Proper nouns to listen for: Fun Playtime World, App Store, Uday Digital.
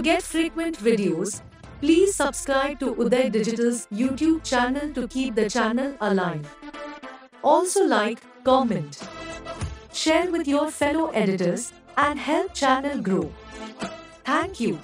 To get frequent videos, please subscribe to Uday Digital's YouTube channel to keep the channel alive. Also like, comment, share with your fellow editors and help channel grow. Thank you.